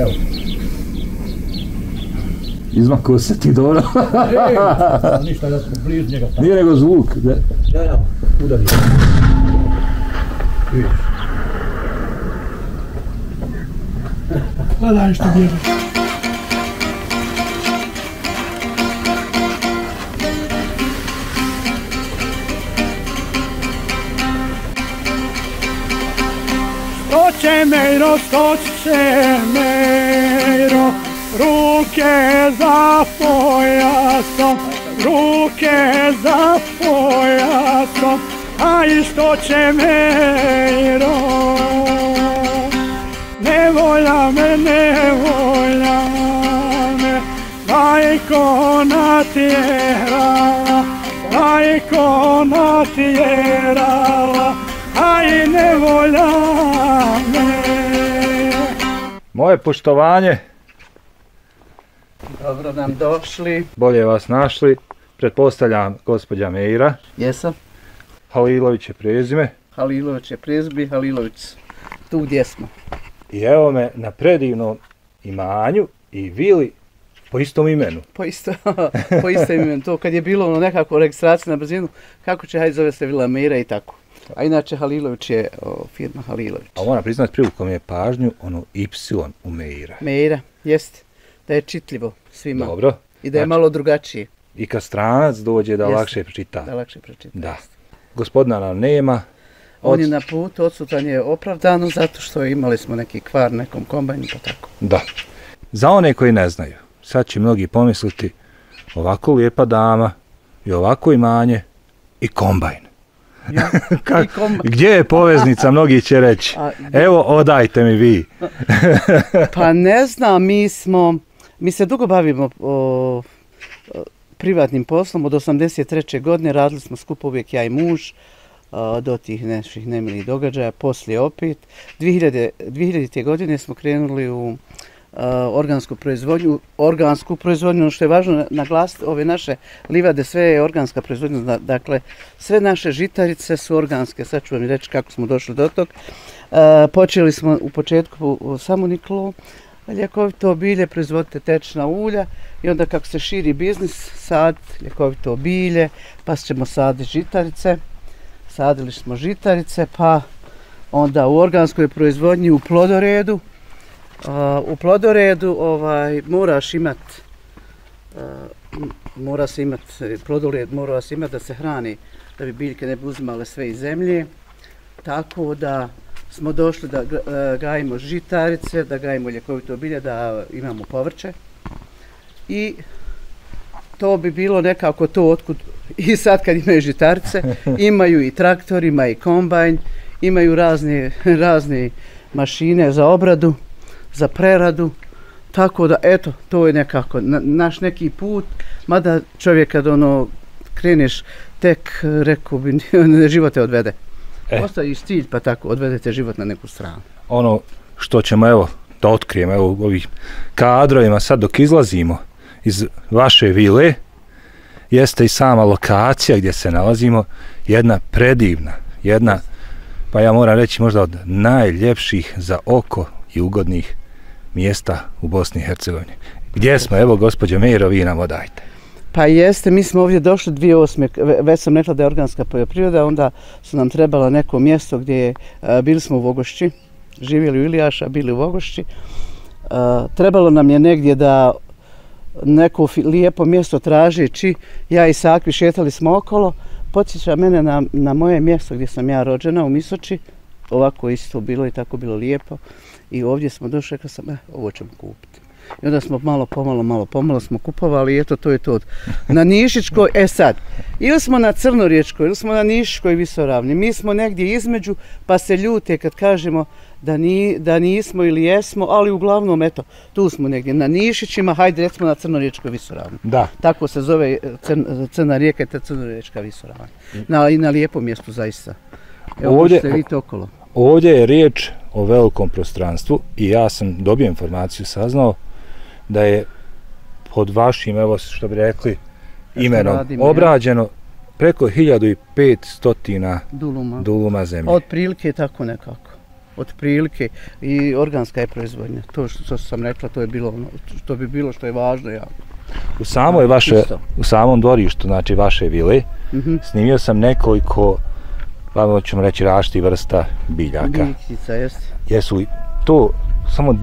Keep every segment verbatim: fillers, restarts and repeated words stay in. Evo. Izmakao se ti dobro. E, ništa, ja sam blizu njega. Nije nego zvuk. Da. Ja, ja, udari. Vidiš. Gledaj što bježeš. Čemejro, sto čemejro, ruke za pojasom, ruke za pojasom, a i sto čemejro, ne volja me, ne volja me, majko natjerala, majko natjerala, a i ne volja. Moje poštovanje. Dobro nam došli. Bolje vas našli. Pretpostavljam gospođa Meira. Jesam. Halilović je prezime. Halilović je prezime, Halilović. Tu gdje smo. I evo me na predivnom imanju i vili po istom imenu. Po istom, po istom imenu. To kad je bilo ono nekako registracija na brzinu, kako će, hajde zove se vila Meira i tako. A inače Halilović je o, firma Halilović. A moram priznat, privukao mi je pažnju ono Y u Meira. Meira, jeste. Da je čitljivo svima. Dobro. I da je znači, malo drugačije. I kad stranac dođe da jeste, lakše pročita. Da lakše pročita. Da. Gospodina nam nema. Od... On je na putu, odsutan je opravdano zato što imali smo neki kvar nekom kombajnu, pa tako. Da. Za one koji ne znaju, sad će mnogi pomisliti ovako lijepa dama i ovako imanje i kombajn. Ja, Kak, gdje je poveznica, mnogi će reći. A, evo, odajte mi vi. Pa ne znam, mi smo, mi se dugo bavimo o, o, privatnim poslom. Od osamdeset treće godine radili smo skupo uvijek ja i muž o, do tih naših nemilih događaja, poslije opet. dvije hiljade, dvije hiljadite. godine smo krenuli u organsku proizvodnju, organsku proizvodnju, što je važno naglasiti, ove naše livade, sve je organska proizvodnja, dakle, sve naše žitarice su organske, sad ću vam reći kako smo došli do tog. E, počeli smo u početku samo niklo, ljekovito bilje, proizvodite tečna ulja i onda kako se širi biznis, sad ljekovito bilje, pa ćemo saditi žitarice, sadili smo žitarice, pa onda u organskoj proizvodnji u plodoredu. Uh, u plodoredu ovaj, moraš imat, uh, mora se imat, plodored mora se imat da se hrani, da bi biljke ne bi uzimale sve iz zemlje. Tako da smo došli da uh, gajimo žitarice, da gajimo ljekovito bilje, da imamo povrće. I to bi bilo nekako to otkud, i sad kad imaju žitarice, imaju i traktor, ima i kombajn, imaju razne, razne mašine za obradu, za preradu, tako da, eto, to je nekako na, naš neki put, mada čovjek kad ono kreneš tek, rekao bi, život te odvede. E. Ostaje cilj, pa tako, odvede te život na neku stranu. Ono što ćemo, evo, da otkrijemo, evo, u ovih kadrovima, sad dok izlazimo iz vaše vile, jeste i sama lokacija gdje se nalazimo, jedna predivna, jedna, pa ja moram reći, možda od najljepših za oko i ugodnih mjesta u Bosni i Hercegovini. Gdje smo? Evo, gospođo Meiro, vi nam odajte. Pa jeste, mi smo ovdje došli dvije hiljade osme. Već sam rekla da je organska poljoprivreda, onda su nam trebalo neko mjesto gdje je, bili smo u Vogošći, živjeli u Ilijaša, bili u Vogošći. Trebalo nam je negdje da neko lijepo mjesto tražeći, ja i Sakvi šetali smo okolo, podsjeća mene na, na moje mjesto gdje sam ja rođena u Misoči, ovako isto bilo i tako bilo lijepo. I ovdje smo došli, rekao sam, eh, ovo ćemo kupiti. I onda smo malo, pomalo, malo, pomalo smo kupovali i eto, to je to. Na Nišičkoj, e sad, ili smo na Crnoriječkoj, ili smo na Nišičkoj Visoravni, mi smo negdje između, pa se ljute kad kažemo da, ni, da nismo ili jesmo, ali uglavnom, eto, tu smo negdje na Nišićima, hajde, recimo na Crnoriječkoj Visoravni. Da. Tako se zove Crn, Crna rijeka i ta Crnoriječka Visoravni. Na, i na lijepom mjestu, zaista. Evo, ovdje se vidite okolo. Ovdje je riječ o velikom prostranstvu i ja sam dobio informaciju, saznao da je pod vašim, evo što bi rekli, imenom obrađeno preko hiljadu i petsto duluma, duluma zemlje. Od prilike tako nekako. otprilike, i organska je proizvodnja. To što, što sam rekla, to je bilo ono, što bi bilo što je važno jako. U samoj vaše, u samom dvorištu, znači vaše vile, mm-hmm. snimio sam nekoliko, pa ćemo reći, različitih vrsta biljaka. Biljčica, jeste. Jesu to samo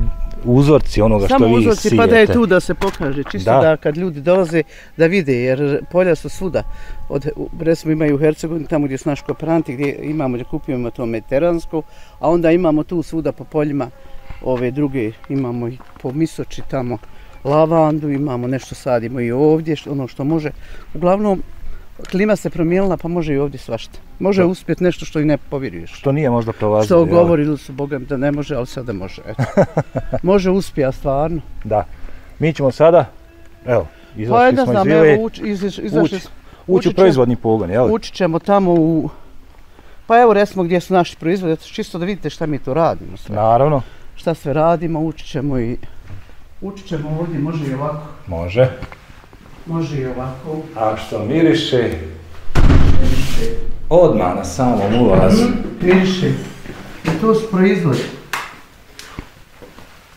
uzorci onoga samo što vi uzorci, sijete. Samo uzorci, pa da je tu da se pokaže, čisto da. da kad ljudi dolaze da vide, jer polja su svuda. Od, recimo imaju u Hercegovini, tamo gdje su naš kooperanti, gdje imamo, gdje kupimo to mediteransko, a onda imamo tu svuda po poljima ove druge, imamo i po misoči tamo lavandu, imamo nešto sadimo i ovdje, ono što može. Uglavnom, klima se promijenila, pa može i ovdje svašta. Može uspjeti nešto što i ne povjeruješ. Što nije možda prolazilo. Što govorili su Bogom da ne može, ali sada može. Eto. Može uspija stvarno. Da. Mi ćemo sada, evo, izašli pa smo znam, iz vile, evo, uč, iz, izašli, uč, ući u proizvodni pogon, jel? Ući ćemo tamo u, pa evo recimo gdje su naši proizvodi, čisto da vidite šta mi tu radimo. Sve. Naravno. Šta sve radimo, ući ćemo i, ući ćemo ovdje, može i ovako. Može. Može i ovako. A što miriše? Miriše. Odmah na samom ulazu. Miriše. I to su proizvodi.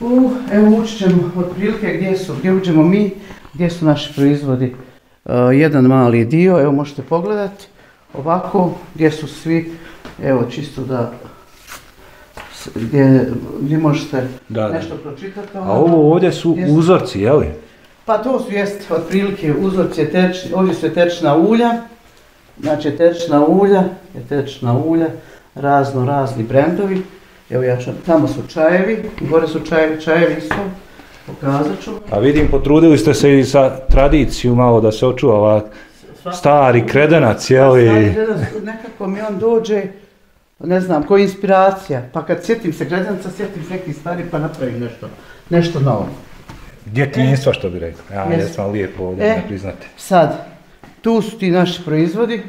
Uh, evo ući ćemo otprilike gdje su, gdje uđemo mi, gdje su naši proizvodi. Uh, jedan mali dio, evo možete pogledati. Ovako, gdje su svi, evo čisto da, gdje, gdje možete da, nešto da. pročitati. Ovdje. A ovo ovdje su uzorci, jel? Pa to su jest otprilike uzorci eterični, ovdje su eterična ulja, znači eterična ulja, eterična ulja, razno razni brendovi, evo ja ću, tamo su čajevi, gore su čajevi, čajevi isto, pokazat ću. A vidim, potrudili ste se i sa tradiciju malo da se očuva ovak stari kredenac, jel? I stari kredenac, nekako mi on dođe, ne znam, koja inspiracija, pa kad sjetim se kredenca, sjetim se neki stari pa napravim nešto, nešto novo. Djetinjstva što bi rekao, ja ne sam lijepo ovdje, e, ne priznate. Sad, tu su ti naši proizvodi,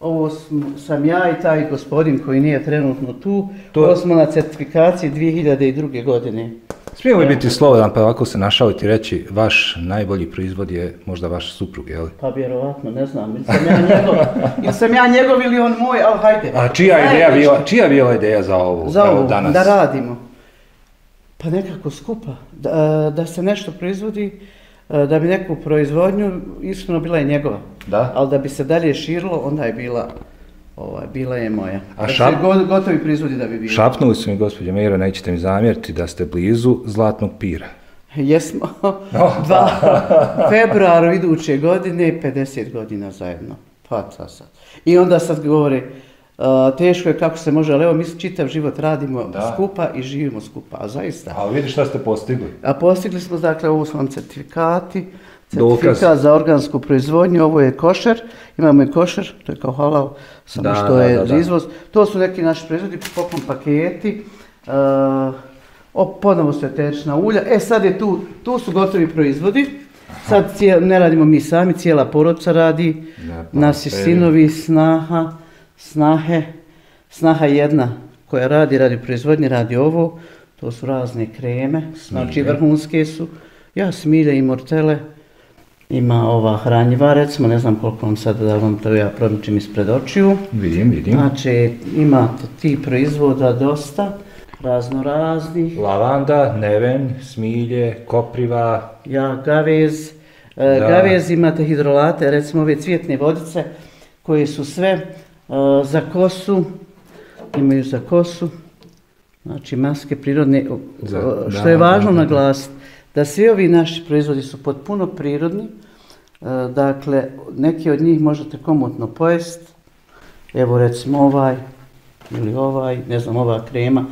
ovo sam, sam ja i taj gospodin koji nije trenutno tu, to ovo smo na certifikaciji dvije hiljade druge. godine. Smijemo li biti slobodan, pa ovako se našaliti reći, vaš najbolji proizvod je možda vaš suprug, je li? Pa vjerovatno, ne znam, ili sam ja njegov, ili sam ja njegov ili on moj, ali hajde. A čija je ideja bila, čija bila ideja za ovo, za ovo danas? Da radimo. Pa nekako skupa, da, da se nešto proizvodi, da bi neku proizvodnju, iskreno bila je njegova, da? Ali da bi se dalje širilo, onda je bila, ovaj, bila je moja. A šap... se gotovi proizvodi da bi bilo. Šapnuli su mi, gospođo Meiro, nećete mi zamjeriti da ste blizu Zlatnog pira. Jesmo, dva februaru iduće godine, pedeset godina zajedno, pa sad. I onda sad govore, Uh, teško je kako se može, ali evo mi čitav život radimo da. skupa i živimo skupa, a zaista. Ali vidiš šta ste postigli? A postigli smo, dakle, ovo su vam certifikati, certifikat Dokaz. za organsku proizvodnju, ovo je košer, imamo i košer, to je kao halal, samo da, što da, je da, da. izvoz. To su neki naši proizvodi, poklon paketi, uh, ponovo su eterična ulja, e sad je tu, tu su gotovi proizvodi. Aha. Sad cijel, ne radimo mi sami, cijela porodica radi, ja, pa, nasi peri. sinovi, snaha, Snahe, snaha jedna koja radi, radi proizvodnje, radi ovo, to su razne kreme, smilje. Znači vrhunske su, ja smilje i mortele, ima ova hranjiva, recimo, ne znam koliko vam sada da vam to ja promičim ispred očiju. Vidim, vidim. Znači imate ti proizvoda dosta, razno raznih. Lavanda, neven, smilje, kopriva. Ja, gavez, e, gavez imate hidrolate, recimo ove cvjetne vodice koje su sve, Uh, za kosu, imaju za kosu, znači maske prirodne, za, uh, što da, je važno da, da. naglasiti, da svi ovi naši proizvodi su potpuno prirodni, uh, dakle, neki od njih možete komotno pojesti, evo recimo ovaj, ili ovaj, ne znam, ova krema,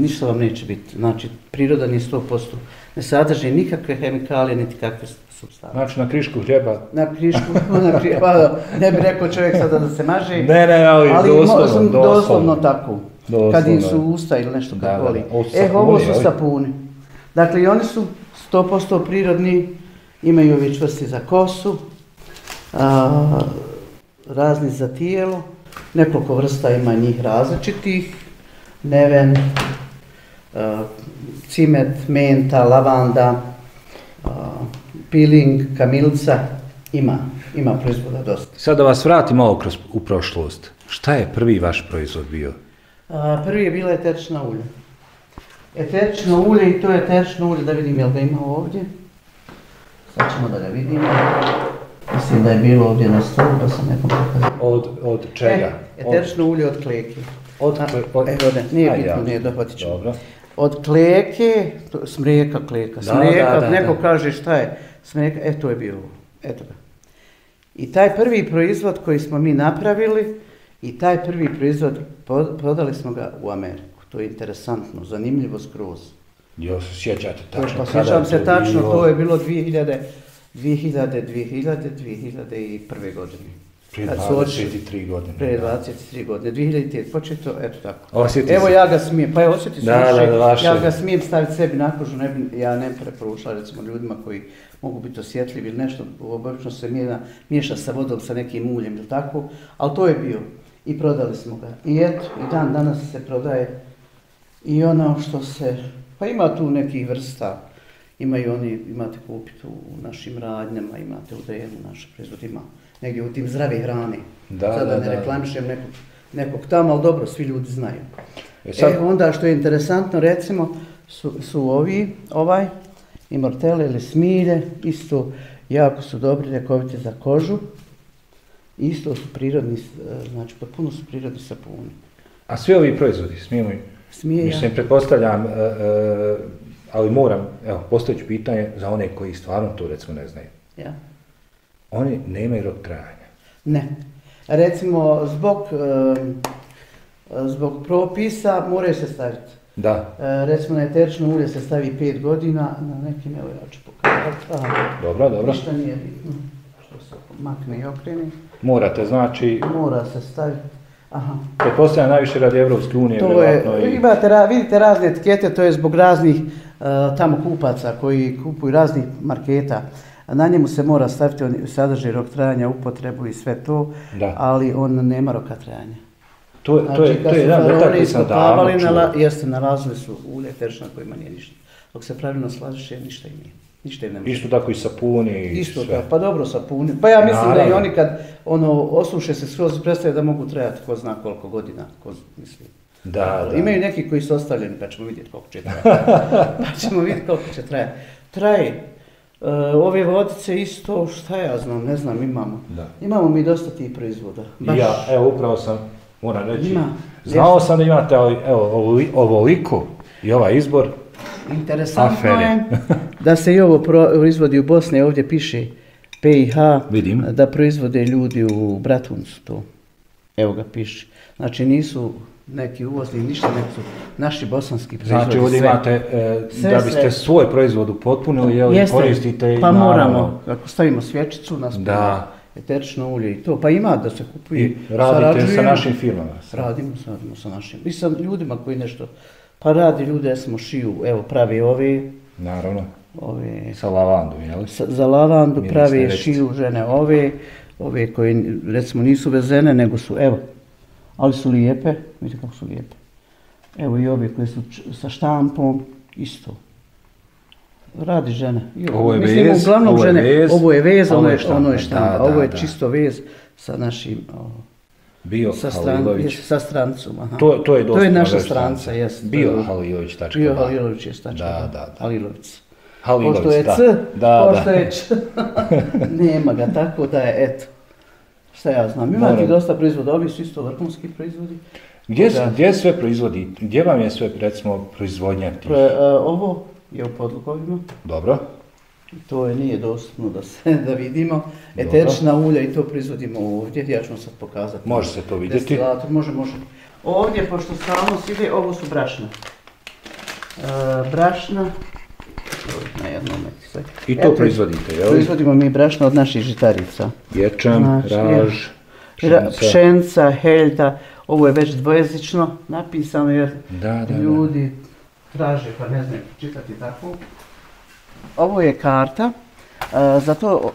ništa vam neće biti, znači priroda nije sto posto, ne sadrži nikakve hemikalije, niti kakve substance. Znači na krišku hljeba. Na krišku, na hljeba, ne bi rekao čovjek sada da se maže. Ne, ne, ali, ali doslovno, doslovno. doslovno tako, doslovno. Kad im su usta ili nešto kako voli. E, ovo su sapuni. Dakle, i oni su sto posto prirodni, imaju ovi čvrsti za kosu, a, razni za tijelo, nekoliko vrsta ima njih različitih, neven, a, cimet, menta, lavanda, uh, peeling, kamilica, ima, ima proizvoda dosta. Sad da vas vratim malo kroz, u prošlost, šta je prvi vaš proizvod bio? Uh, Prvi je bila eterična ulja. Eterično ulje i to je eterično ulje, da vidim je li ga ima ovdje. Sad ćemo da ga vidimo. Mislim da je bilo ovdje na stolu, da sam nekom pokazala. Od, od čega? E, eterično od... ulje od kleke. Od kleke? Od... Evo ne, nije aj, bitno, ja. Nije dohvatit ću. Dobro. Od kleke, smreka kleka, smreka, da, da, da, neko da. Kaže šta je smreka, e to je bio ovo, eto ga. I taj prvi proizvod koji smo mi napravili i taj prvi proizvod prodali smo ga u Ameriku. To je interesantno, zanimljivo skroz. Još sjećate tačno kada je to bilo? Sjećam se tačno, to je bilo dvije hiljade, dvije hiljade, dve hiljade, dve hiljade i prve godine. Prije dvadeset tri godine. Prije dvadeset tri godine. dvije hiljade je početo, eto tako. Evo ja ga smijem, pa je osjeti se više, ja ga smijem staviti sebi na kožu, ja ne preporučila recimo ljudima koji mogu biti osjetljivi ili nešto, obično se miješa sa vodom, sa nekim uljem ili tako, ali to je bio i prodali smo ga. I eto, i dan danas se prodaje i ono što se, pa ima tu nekih vrsta, imaju oni, imate kupiti u našim radnjama, imate u Drenu, naše proizvod ima. Negdje u tim zdravi hrani. Da, sada da, ne reklamišem nekog, nekog tamo, ali dobro, svi ljudi znaju. E, sad... e onda što je interesantno, recimo, su, su ovi, ovaj, i mortele ili smilje, isto jako su dobri, ljekoviti za kožu. Isto su prirodni, znači potpuno su prirodni sapuni. A svi ovi proizvodi, smijemo i... Smije mislim, ja. Pretpostavljam, e, e, ali moram, evo, postojeću pitanje za one koji stvarno to, recimo, ne znaju. Ja. Oni nemaju rok trajanja. Ne. Recimo, zbog, e, zbog propisa moraju se staviti. Da. E, recimo, na eterično ulje se stavi pet godina, na nekim, evo ja ću pokazati. Dobro, dobro. Ništa nije bitno. Što se makne i okreni. Morate, znači... Mora se staviti. Aha. Pretpostavljam najviše radi Evropske unije. To je, i... imate, vidite razne etikete, to je zbog raznih e, tamo kupaca koji kupuju raznih marketa. Na njemu se mora staviti, on sadrži rok trajanja, upotrebu i sve to, da. Ali on nema roka trajanja. To, to znači, je, to je jedan detalj koji sam davno čuo. Jeste, nalazili su ulje eterično na kojima nije ništa. Dok se pravilno slaže, ništa i nije. Ništa im ne može. Isto tako i sapuni i isto sve. Tako, pa dobro sapuni. Pa ja mislim naravno. Da i oni kad ono, osuše se skroz prestaje da mogu trajati ko zna koliko godina, ko mislim. Da, da. Imaju neki koji su ostavljeni, pa ćemo vidjeti koliko će trajati. pa ćemo vidjeti koliko će trajati. Traje. Ove vodice isto, šta ja znam, ne znam, imamo. Da. Imamo mi dosta tih proizvoda. Baš... Ja, evo, upravo sam, moram reći, ima, znao sam da imate evo, ovoliko i ovaj izbor. Interesantno afere. Je da se i ovo proizvodi u Bosni, ovdje piše P I H, vidim. Da proizvode ljudi u Bratuncu to. Evo ga piše. Znači nisu... neki uvozni, ništa neki su naši bosanski proizvodi. Znači ovdje imate, e, sve, da biste sve. Svoj proizvod upotpunili, jel, jeste, koristite i pa naravno... moramo, ako stavimo svječicu, nas da. Eterično ulje i to, pa ima da se kupuje. I radite sa našim firmama? Radimo, radimo sa našim, i sa ljudima koji nešto, pa radi ljude, smo šiju, evo pravi ove... Naravno, ove, sa lavandu, jel? Sa, za lavandu Miris pravi šiju žene ove, ove koje recimo nisu vezene, nego su, evo, ali su lijepe, vidite kako su lijepe. Evo i ove koje su sa štampom, isto. Radi žene. Ovo je mislim, vez, uglavnom ovo je žene, vez, ovo je vez, ono je štampa, ono je štampa. Da, ovo je da, čisto da. Vez sa našim, o, Bio sa, stran, jes, sa strancom. Aha. To, to, je to je naša stranca, jes. Bio Halilović, tačka. Bio Halilović, jes, tačka. Da, da, da. Halilović. Halilović, pošto je da. C, da, pošto da. Je Č. Nema ga, tako da je, eto. Šta ja znam, imate dosta proizvoda, ovi su isto vrhunski proizvodi. Gdje, da, gdje sve proizvodi, gdje vam je sve, recimo, proizvodnja tih? Pre, a, ovo je u Podlukovima. Dobro. To je, nije dostupno da se da vidimo. Eterična ulja i to proizvodimo ovdje, ja ću vam sad pokazati. Može se to vidjeti. Destilator, može, može. Ovdje, pošto stalno se ide, ovo su brašna. E, brašna. Na jednom metu. I to eto, proizvodite, jel? Proizvodimo mi brašno od naših žitarica. Ječam, znači, raž, pšenca. Pšenca, heljta, ovo je već dvojezično napisano jer da, da, ljudi da. Traže pa ne znaju čitati tako. Ovo je karta, a, zato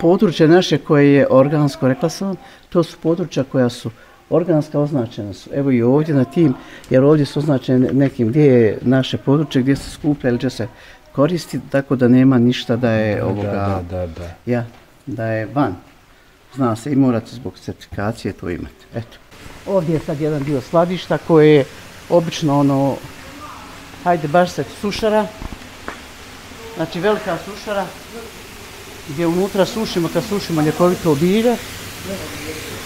područje naše koje je organsko, rekla sam, to su područja koja su organska označena su, evo i ovdje na tim, jer ovdje su označene nekim gdje je naše područje, gdje se skuplja ili će se koristiti, tako da nema ništa da je ovoga, da, da, da, da. Ja, da je van. Zna se i morate zbog certifikacije to imati. Eto. Ovdje je sad jedan dio skladišta koje je obično ono, hajde baš se sušara, znači velika sušara gdje unutra sušimo, kad sušimo ljekovito bilje,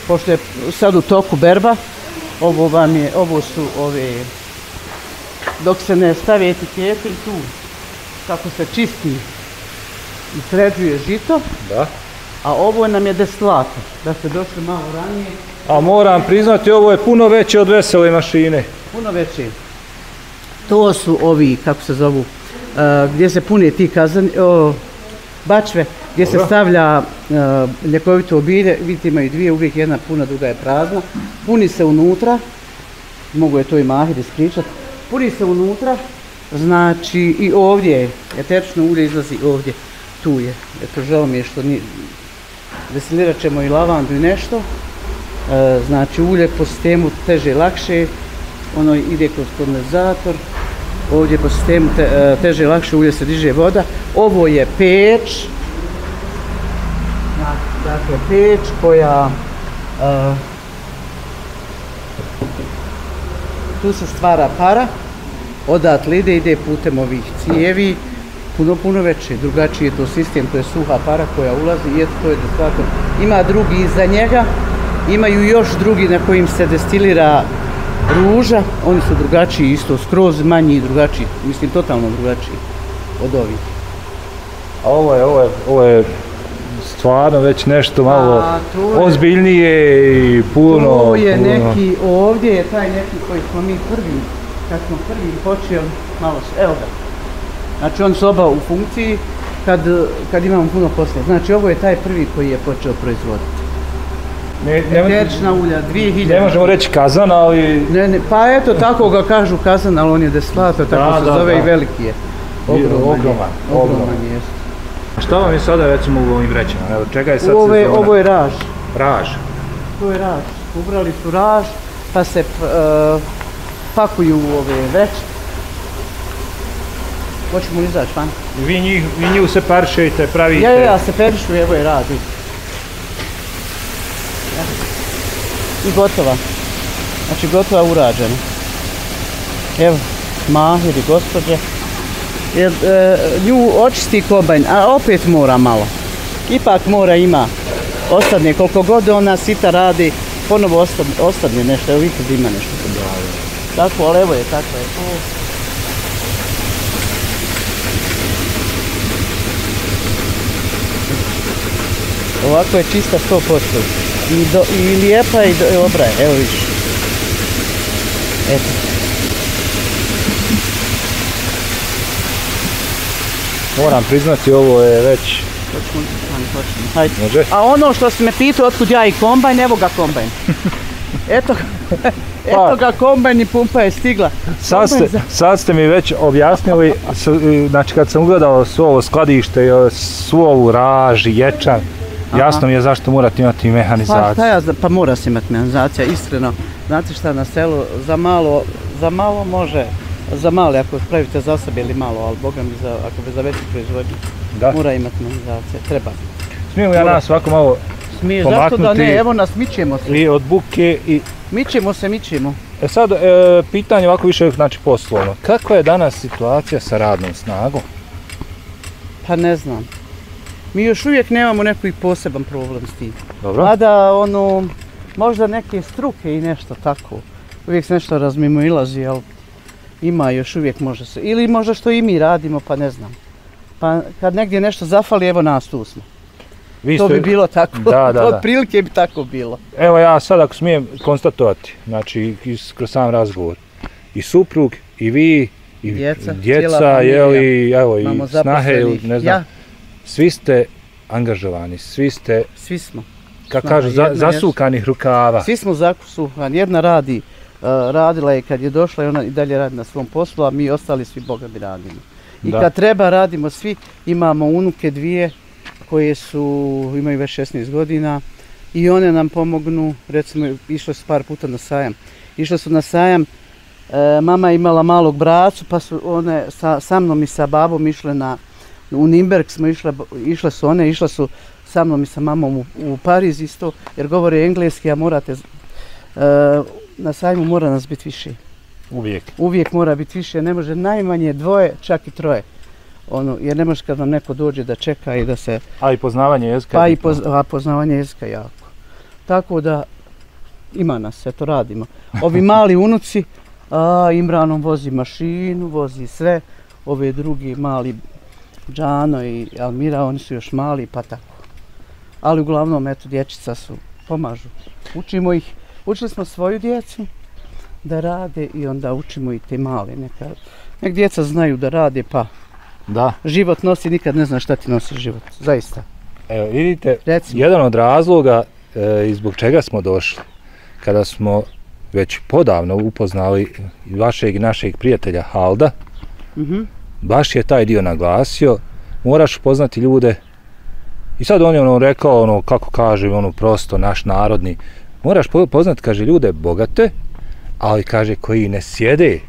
pošto je sad u toku berba, ovo vam je, ovo su ove, dok se ne stave etikete i tu, kako se čisti i sređuje žito, da. A ovo nam je deslato, da ste došli malo ranije. A moram priznati, ovo je puno veće od vesele mašine. Puno veće. To su ovi, kako se zovu, uh, gdje se pune ti kazan, uh, bačve, gdje Dobro. se stavlja uh, ljekovito obilje, vidite imaju dvije, uvijek jedna puna, druga je prazna. Puni se unutra, mogu je to i Mahir ispričati, puni se unutra, znači i ovdje je, eterično ulje izlazi ovdje, tu je. Eto, žao mi je što ni, desilirat ćemo i lavandu i nešto. E, znači ulje po sistemu teže i lakše, ono ide kroz kondenzator, ovdje po sistemu te, teže i lakše ulje se diže voda. Ovo je peć, dakle peć koja, e, tu se stvara para, odatle ide, ide putem ovih cijevi, puno, puno veće, drugačiji je to sistem, to je suha para koja ulazi i eto to je deslator. Ima drugi iza njega. Imaju još drugi na kojim se destilira ruža, oni su drugačiji isto, skroz manji i drugačiji, mislim totalno drugačiji od ovih. A ovo je, ovo je, ovo je stvarno već nešto malo je, ozbiljnije i puno... Ovo je puno. Neki, ovdje je taj neki koji smo mi prvi, kad smo prvi počeli, malo se, evo ga. Znači on su oba u funkciji kad, kad imamo puno posla, znači ovo je taj prvi koji je počeo proizvoditi. Ne, eterična ulja, dvije hiljade. Ne možemo reći kazan, ali... Ne, ne, pa eto, tako ga kažu kazan, ali on je deslato, tako da, se da, zove da. I veliki je. Ogroman, ogroman, ogroman je. A šta vam je sada recimo u ovim vrećama? Evo, čega je sad ove, sezona? Ovo je raž. Raž? To je raž. Ubrali su raž, pa se uh, pakuju u ove vreće. Hoćemo izaći van. Vi njih, vi njih separišete, pravite? Ja, ja, separišu, evo je raž. I gotova, znači gotova urađena. Evo, Mahir i gospođe. Jer e, nju očisti kobanj, a opet mora malo. Ipak mora ima, ostavne, koliko god ona sita radi, ponovo ostavne, ostavne nešto, evo vikad ima nešto. Tako, ali evo je, tako je. Ovako je čista sto posto. I, do, i lijepa i, do, i obraje, evo vidiš. Eto. Moram priznati, ovo je već... Hajde. Može? A ono što si me pitao otkud ja i kombajn, evo ga kombajn. Eto, eto ga kombajn i pumpa je stigla. Sad ste, za... sad ste mi već objasnili, znači kad sam ugledao svo ovo skladište, svo ovu raž i ječan, aha. Jasno mi je zašto morate imati mehanizaciju. Pa šta ja, pa mora se imati mehanizacija, iskreno. Znate šta, na selu za malo, za malo može, za male ako pravite za sebe ili malo, ali boga mi za, ako bi za veći proizvodnju, mora imati mehanizacija, treba. Smijem li ja nas ovako malo Smije, pomaknuti? Zašto da ne, evo nas mićemo se. I od buke i... Mićemo se, mićemo. E sad, e, pitanje ovako više, znači poslovno. Kakva je danas situacija sa radnom snagom? Pa ne znam. Mi još uvijek nemamo neki poseban problem s tim. Dobro. Mada ono, možda neke struke i nešto tako. Uvijek se nešto razmimoilazi, ali ima još uvijek možda se. Ili možda što i mi radimo, pa ne znam. Pa kad negdje nešto zafali, evo nas tu smo. Vi to ste... bi bilo tako, da, da, od prilike bi tako bilo. Evo ja sad ako smijem konstatovati, znači kroz sam razgovor, i suprug, i vi, i djeca, djeca jeli, evo, i snahe, ne znam. Ja. Svi ste angažovani, svi ste, svi smo. Kako kažu, za, zasukanih rukava. Svi smo zasukani, jedna radi, uh, radila je kad je došla i ona i dalje radi na svom poslu, a mi ostali svi boga bi radimo. I da. Kad treba radimo svi, imamo unuke dvije koje su, imaju već šesnaest godina i one nam pomognu, recimo išle su par puta na sajam. Išle su na sajam, e, mama imala malog bracu pa su one sa, sa mnom i sa babom išle na u Nimberg smo išle, išle su one, išle su sa mnom i sa mamom u, u Pariz isto, jer govore engleski, a morate, e, na sajmu mora nas biti više. Uvijek? Uvijek mora biti više, ne može najmanje dvoje, čak i troje. Ono, jer ne može kad vam neko dođe da čeka i da se... A i poznavanje jezika? Pa i poz, a poznavanje jezika jako. Tako da ima nas, eto radimo. Ovi mali unuci, a, Imranom vozi mašinu, vozi sve, ove drugi mali Džano i Almira, oni su još mali, pa tako. Ali uglavnom, eto, dječica su, pomažu. Učimo ih, učili smo svoju djecu da rade i onda učimo i te male. Neka, nek djeca znaju da rade, pa da. Život nosi, nikad ne znaš šta ti nosi život, zaista. Evo, vidite, recimo, jedan od razloga e, zbog čega smo došli, kada smo već podavno upoznali vašeg i našeg prijatelja Halda, mhm, baš je taj dio naglasio, moraš upoznati ljude. I sad on je ono rekao, ono, kako kažem, ono prosto, naš narodni, moraš poznati, kaže, ljude bogate, ali kaže koji ne sjede.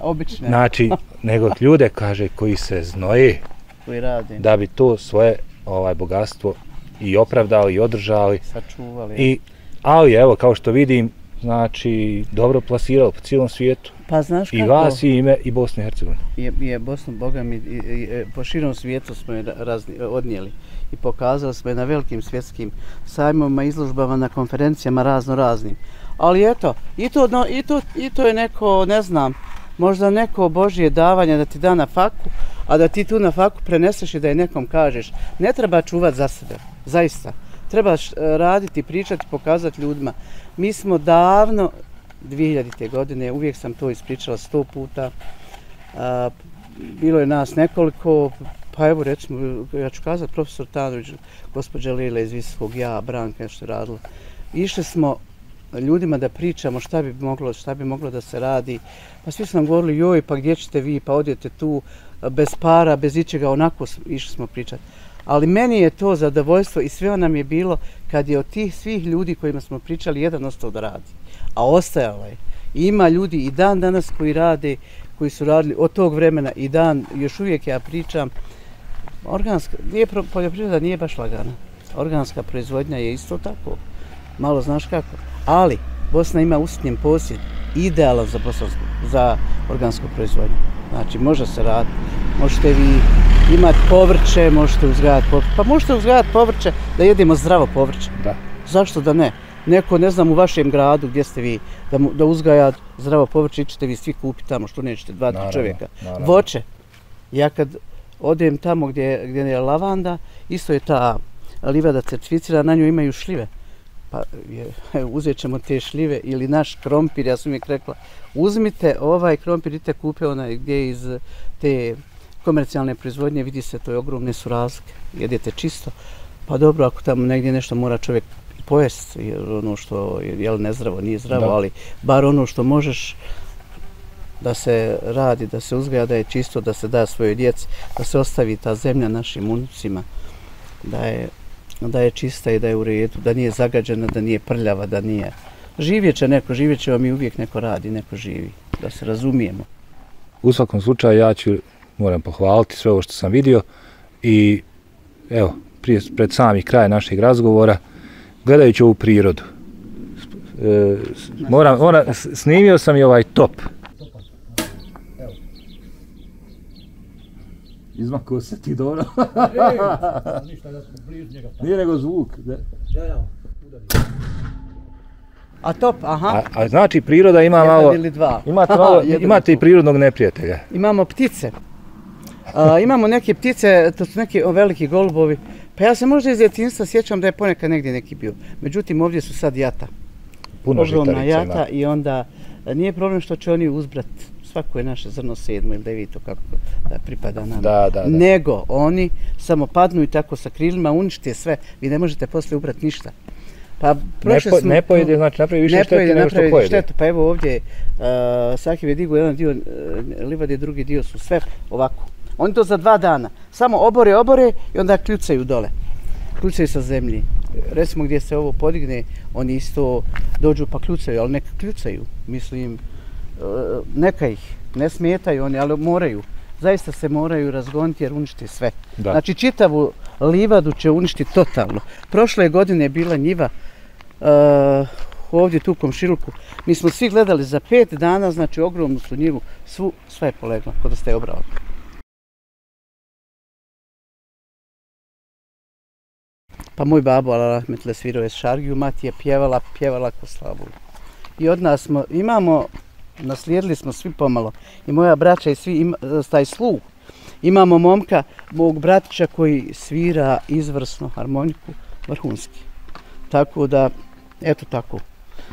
Obično. Znači, nego ljude, kaže, koji se znoje, koji rade, da bi to svoje ovaj bogatstvo i opravdali i održali. Sačuvali. I, ali evo, kao što vidim, znači, dobro plasirao po cijelom svijetu. Pa znaš kako? I vas i ime i Bosne i Hercegovine. Je, je Bosnu, Boga mi, i, i, po širom svijetu smo je razni, odnijeli i pokazali smo je na velikim svjetskim sajmovima, izložbama, na konferencijama razno raznim. Ali eto, i to, no, i, to, i to je neko, ne znam, možda neko Božje davanje da ti da na faku, a da ti tu na faku preneseš i da je nekom kažeš. Ne treba čuvat za sebe, zaista. Trebaš raditi, pričati, pokazati ljudima. Mi smo davno, dvije hiljadite. godine, uvijek sam to ispričala sto puta, a, bilo je nas nekoliko, pa evo recimo, ja ću kazati, profesor Tanović, gospođa Lila iz Visokog, ja, Branka, nešto je radila. Išli smo ljudima da pričamo šta bi moglo, šta bi moglo da se radi, pa svi su nam govorili, joj, pa gdje ćete vi, pa odjete tu, bez para, bez ičega, onako išli smo pričati. Ali meni je to zadovoljstvo i sve nam je bilo kad je od tih svih ljudi kojima smo pričali jedan ostao da radi. A ostajala je. I ima ljudi i dan danas koji rade, koji su radili od tog vremena i dan, još uvijek ja pričam. Organska, nije, poljoprivreda nije baš lagana. Organska proizvodnja je isto tako. Malo znaš kako. Ali Bosna ima usitnjen posjed, idealan za, za organsku proizvodnju. Znači može se raditi, možete vi imati povrće, možete uzgajati povrće. Pa možete uzgajati povrće da jedemo zdravo povrće. Da. Zašto da ne? Neko, ne znam, u vašem gradu gdje ste vi, da, mu, da uzgaja zdravo povrće i ćete vi svi kupiti tamo, što nećete, dva, tri čovjeka. Naravno. Voće. Ja kad odem tamo gdje, gdje je lavanda, isto je ta livada certificirana, na nju imaju šljive. Pa je, uzet ćemo te šljive ili naš krompir, ja sam uvijek rekla, uzmite ovaj krompir, idite kupe onaj gdje iz te komercijalne proizvodnje, vidi se, to je ogromne su razlike, jedete čisto, pa dobro, ako tamo negdje nešto mora čovjek pojest, jer ono što je nezdravo, nije zdravo, da, ali bar ono što možeš da se radi, da se uzgaja, da je čisto, da se da svojoj djeci, da se ostavi ta zemlja našim unucima, da je, da je čista i da je u redu, da nije zagađena, da nije prljava, da nije. Živjet će neko, živjet će vam i uvijek neko radi, neko živi, da se razumijemo. U svakom slučaju ja ću, moram pohvaliti sve ovo što sam vidio i evo, prije, pred sami kraj našeg razgovora, gledajući ovu prirodu, e, moram, ona, snimio sam i ovaj top. Izmakao se ti dobro. Ništa, da smo blizu njega. Nije nego zvuk. Ja, ja, udari. A top, aha. A, a znači priroda ima jedan malo... Ili dva. Imate, aha, malo, imate i prirodnog neprijatelja. Imamo ptice. A, imamo neke ptice, to su neki veliki golubovi. Pa ja se možda iz djetinjstva sjećam da je ponekad negdje neki bio. Međutim, ovdje su sad jata. Puno žitarica jata ima. I onda nije problem što će oni uzbrat svako je naše zrno sedmo ili devito kako da pripada nama. Da, da, da. Nego oni samo padnu i tako sa krilima unište sve. Vi ne možete poslije ubrati ništa. Pa prošle ne, po, ne pojede, znači napravi više štete nego što pojede. Štetu. Pa evo ovdje uh, Sahive digu jedan dio uh, livade, drugi dio su sve ovako. Oni to za dva dana. Samo obore, obore i onda kljucaju dole. Kljucaju sa zemlji. Recimo gdje se ovo podigne, oni isto dođu pa kljucaju, ali neka kljucaju. Mislim, neka ih, ne smetaju oni, ali moraju. Zaista se moraju razgoniti jer uništi sve. Da. Znači čitavu livadu će uništiti totalno. Prošle godine je bila njiva uh, ovdje tu u komšiluku. Mi smo svi gledali za pet dana, znači ogromnu su njivu, svu, sve je polegla, kod da ste je obrali. Pa moj babo, ala rahmetle, svirao je šargiju, mati je pjevala, pjevala ko slavu. I od nas smo, imamo, naslijedili smo svi pomalo, i moja braća i svi, ima, taj sluh. Imamo momka, mog bratića koji svira izvrsno harmoniku, vrhunski. Tako da, eto tako.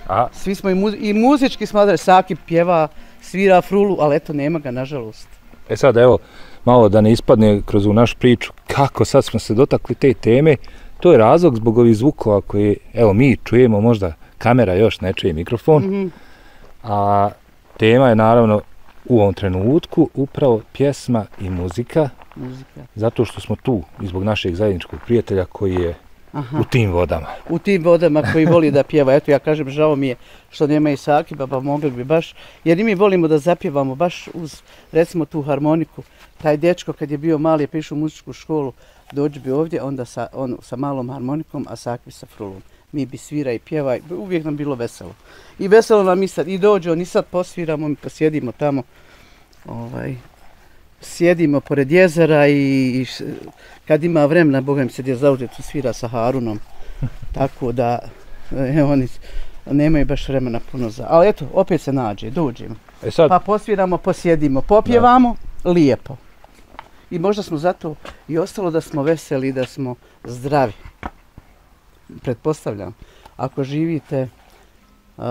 A? Svi smo i, muzi i muzički smatrali, Saki pjeva, svira frulu, ali eto nema ga, nažalost. E sad, evo, malo da ne ispadne kroz u našu priču, kako sad smo se dotakli te teme, to je razlog zbog ovih zvukova koje, evo, mi čujemo, možda kamera još ne čuje mikrofon, mm-hmm. a tema je naravno u ovom trenutku upravo pjesma i muzika, muzika. Zato što smo tu izbog našeg zajedničkog prijatelja koji je Aha. u tim vodama. U tim vodama koji voli da pjeva. Eto ja kažem, žao mi je što nema i Sakiba, pa mogli bi baš, jer i mi volimo da zapjevamo baš uz recimo tu harmoniku. Taj dečko kad je bio mali, je pišu u muzičku školu, dođi bi ovdje, onda sa, on, sa malom harmonikom, a Sakvi sa frulom. Mi bi svira i pjeva, uvijek nam bilo veselo. I veselo nam i sad, i dođe on i sad posviramo, mi posjedimo tamo, ovaj, sjedimo pored jezera i, i kad ima vremena, Boga im se dje zauzetu svira sa Harunom, tako da e, oni nemaju baš vremena puno za, ali eto, opet se nađe, dođemo, e sad... pa posviramo, posjedimo, popjevamo, da. Lijepo. I možda smo zato i ostalo da smo veseli, da smo zdravi. Pretpostavljam, ako živite, uh,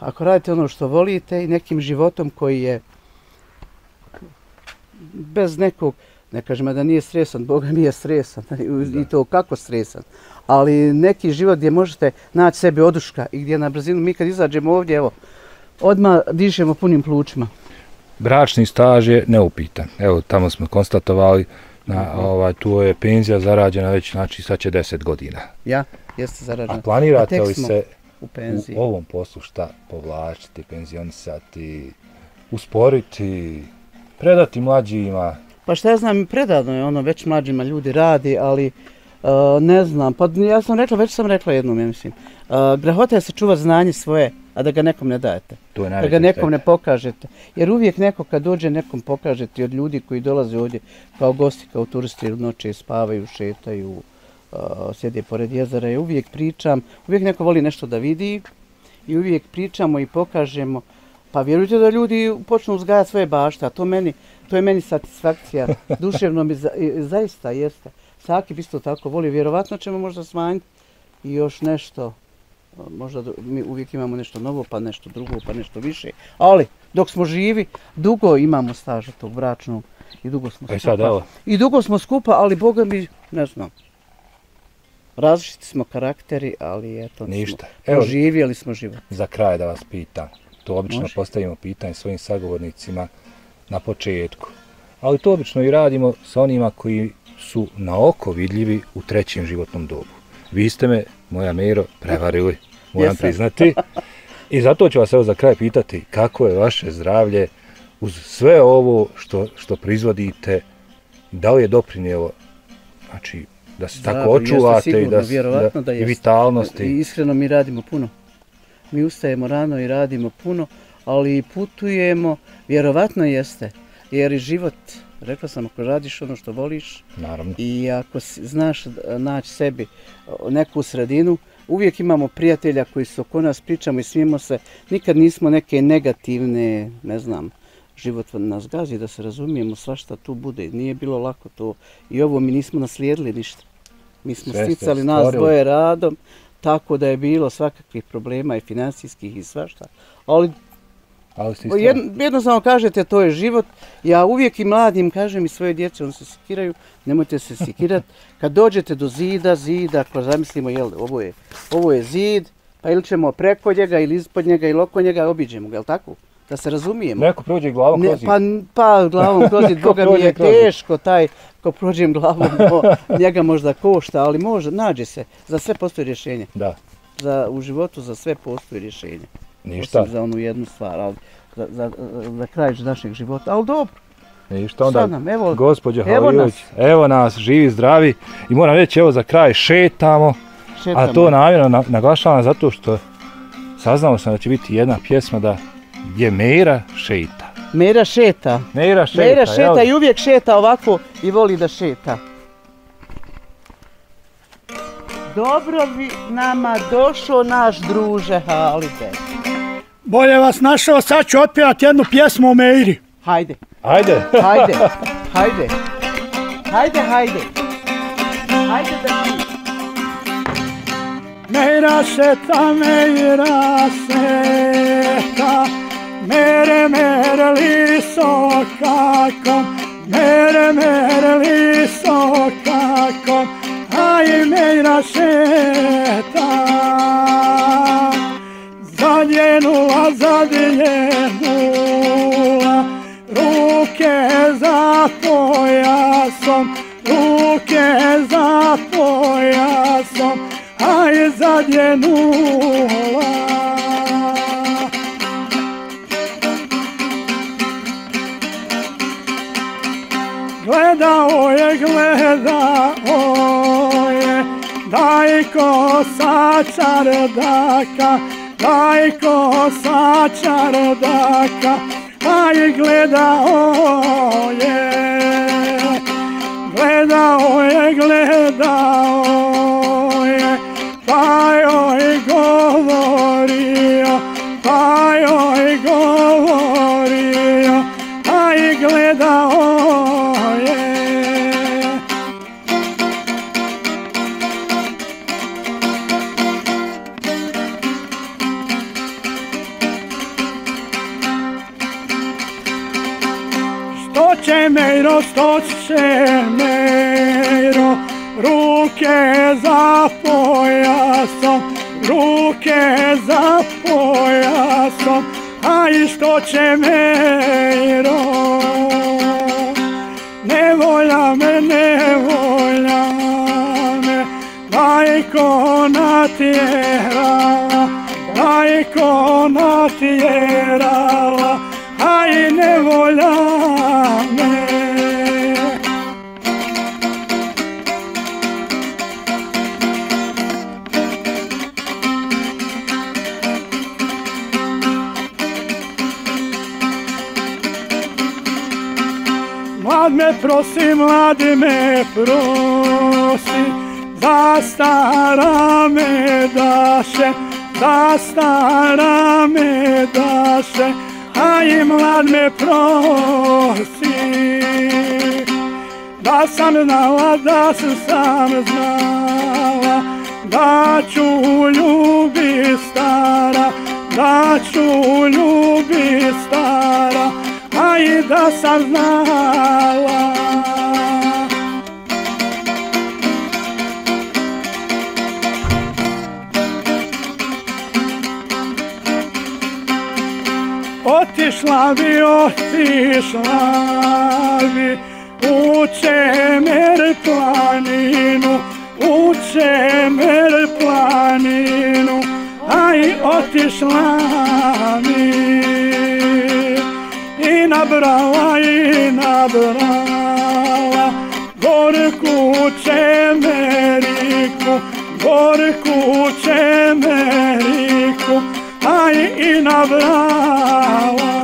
ako radite ono što volite i nekim životom koji je bez nekog, ne kažem da nije stresan, Boga mi je stresan i to kako stresan, ali neki život gdje možete naći sebi oduška i gdje na brzinu, mi kad izađemo ovdje, evo, odmah dišemo punim plućima. Bračni staž je neupitan, evo tamo smo konstatovali, na, ovaj, tu je penzija zarađena već, znači sad će deset godina. Ja, jeste zarađena. A planirate li se u, u ovom poslu šta povlačiti, penzionisati, usporiti, predati mlađima? Pa šta ja znam, predano je ono, već mlađima ljudi radi, ali uh, ne znam, pa ja sam rekla, već sam rekla jednom, ja mislim. Uh, grahota je se čuva znanje svoje, a da ga nekom ne dajete, da ga nekom ne pokažete. Jer uvijek neko kad dođe nekom pokažete i od ljudi koji dolaze ovdje kao gosti, kao turisti, u noći spavaju, šetaju, uh, sjede pored jezera. I uvijek pričam, uvijek neko voli nešto da vidi i uvijek pričamo i pokažemo. Pa vjerujte da ljudi počnu uzgajati svoje bašte, a to, meni, to je meni satisfakcija, duševno mi za, i, zaista jeste. Saki isto tako voli, vjerovatno ćemo možda smanjiti i još nešto. Možda mi uvijek imamo nešto novo, pa nešto drugo, pa nešto više. Ali, dok smo živi, dugo imamo staža tog bračnog i dugo smo skupa. E sad, evo. I dugo smo skupa, ali Boga mi, ne znam, različiti smo karakteri, ali eto, ništa. Smo živjeli smo život. Za kraj da vas pitam, to obično Može. Postavimo pitanje svojim sagovornicima na početku. Ali to obično i radimo sa onima koji su na oko vidljivi u trećem životnom dobu. Vi ste me, moja Miro, prevarili, moram Jesam. priznati. I zato ću vas evo za kraj pitati kako je vaše zdravlje uz sve ovo što, što proizvodite, da li je doprinijelo, znači, da se Zdravlje, tako očuvate sigurno, i da, vjerovatno da, da i vitalnosti. I iskreno mi radimo puno. Mi ustajemo rano i radimo puno, ali putujemo, vjerovatno jeste, jer i život, rekla sam, ako radiš ono što voliš Naravno. i ako znaš naći sebi neku sredinu, uvijek imamo prijatelja koji su oko nas, pričamo i smijemo se, nikad nismo neke negativne, ne znam, život nas gazi, da se razumijemo, svašta tu bude, nije bilo lako to i ovo mi nismo naslijedili ništa. Mi smo Sve sticali nas dvoje radom, tako da je bilo svakakvih problema i financijskih i svašta, ali Jed, jednostavno kažete, to je život. Ja uvijek i mladim kažem i svoje djece, oni se sikiraju, nemojte se sikirati. Kad dođete do zida, zida, ako zamislimo, jel, ovo je, ovo je zid, pa ili ćemo preko njega ili ispod njega ili oko njega, obiđemo ga, jel tako? Da se razumijemo. Neko prođe glavom kroz zid. Pa, pa glavom kroz zid, Boga mi je teško, taj ko prođem glavom, no, njega možda košta, ali može, nađe se. Za sve postoji rješenje. Da. Za, u životu za sve postoji rješenje. Ništa. Osim za onu jednu stvar, ali za, za, za kraj našeg života, ali dobro. I što onda, nam, evo, gospođo Halilović, evo, evo nas, živi, zdravi. I moram reći, evo za kraj šetamo, šetamo. A to namjerno naglašavam zato što saznao sam da će biti jedna pjesma da je Mera šeta. Mera šeta. Mera šeta, Mera šeta, šeta i uvijek šeta ovako i voli da šeta. Dobro vi nama došao naš druže Halide. Bolje vas našao, sad ću otpjevati jednu pjesmu o Meri. Hajde. Hajde. Hajde. Hajde. Hajde, hajde. Hajde da ti. Mera šeta, mera šeta, mere merli sokakom, mere merli sokakom, aj mera šeta. Zadjenula, zadjenula, ruke za pojasom, ruke za pojasom, a je zadjenula. Gledao je, gledao je, da je kosa čardaka, da je kosa čardaka, a je gledao je, gledao je, gledao je, pa joj govorio, pa joj govorio, a je gledao je. Stoće Mero, stoće Mero, ruke za pojasom, ruke za pojasom, a i stoće Mero. Ne volja me, ne volja me, majko natjerala, majko natjerala, a i ne volja me. Mlad me prosi, mlad me prosi, za stara me daše, za stara me daše, a i mlad me prosi. Da sam znala, da sam znala, da ću ljubi stara, da ću ljubi stara, a i da sam znala. Otišla bi, otišla bi u Čemer planinu, u Čemer planinu, a i otišla mi. I nabrala, i nabrala gorku Čemeriku, gorku Čemeriku, a i nabrala.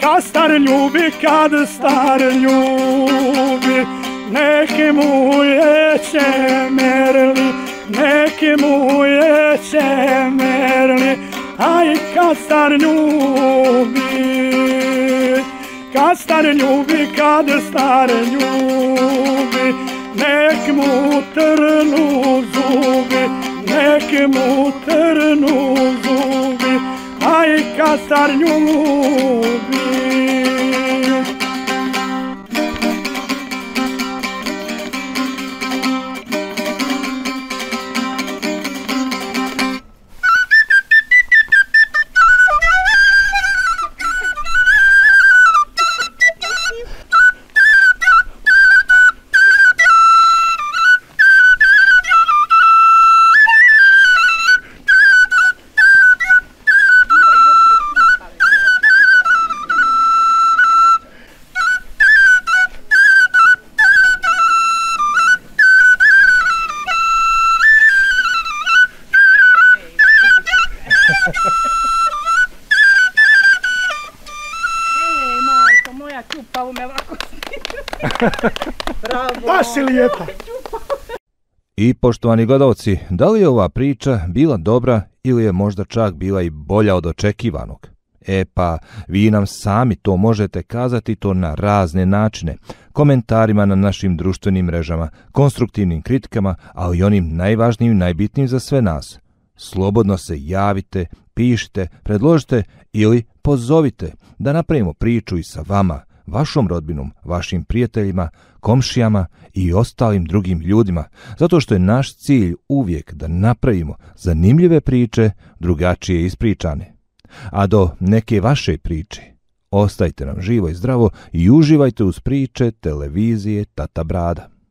Kad star ljubi, kad star ljubi, neki mu je čemerli, neki mu je čemerli, a i kad star ljubi, kad star ljubi, kad star ljubi, nek mu trnu zubi, nek mu trnu zubi, a i kad star ljubi. Bravo! Baš je lijepa! I poštovani gledalci, da li je ova priča bila dobra ili je možda čak bila i bolja od očekivanog? E pa, vi nam sami to možete kazati to na razne načine, komentarima na našim društvenim mrežama, konstruktivnim kritikama, ali i onim najvažnijim i najbitnijim za sve nas. Slobodno se javite, pišite, predložite ili pozovite da napravimo priču i sa vama, vašom rodbinom, vašim prijateljima, komšijama i ostalim drugim ljudima, zato što je naš cilj uvijek da napravimo zanimljive priče, drugačije ispričane. A do neke vaše priče, ostajte nam živo i zdravo i uživajte uz priče televizije Tata Brada.